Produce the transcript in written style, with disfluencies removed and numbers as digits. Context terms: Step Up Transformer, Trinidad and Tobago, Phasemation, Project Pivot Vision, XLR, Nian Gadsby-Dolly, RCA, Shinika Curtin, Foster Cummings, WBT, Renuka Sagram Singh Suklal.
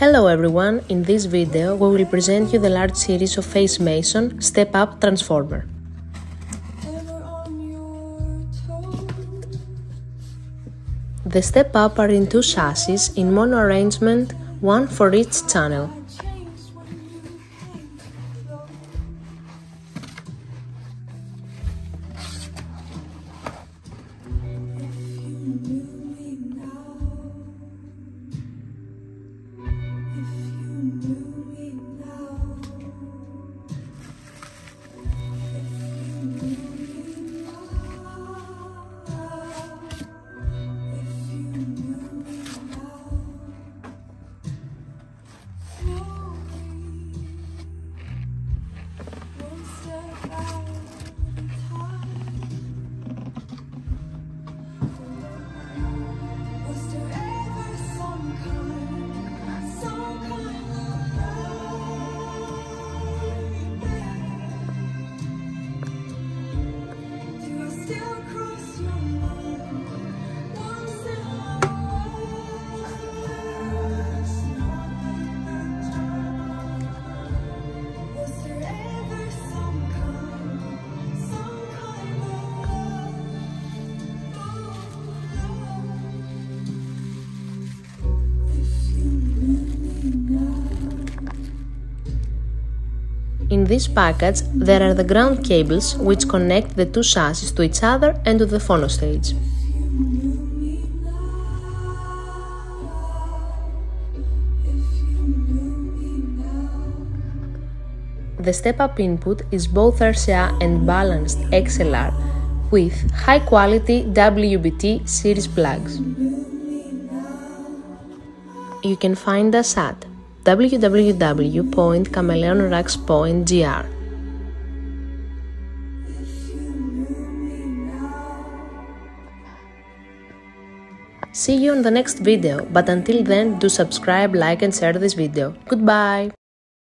Hello everyone, in this video we will present you the large series of Phasemation Step Up Transformer. The Step Up are in two chassis in mono arrangement, one for each channel. In this package, there are the ground cables which connect the two chassis to each other and to the phono stage. The step-up input is both RCA and balanced XLR with high-quality WBT series plugs. You can find us at www.chameleonrax.gr. See you in the next video, but until then do subscribe, like and share this video. Goodbye!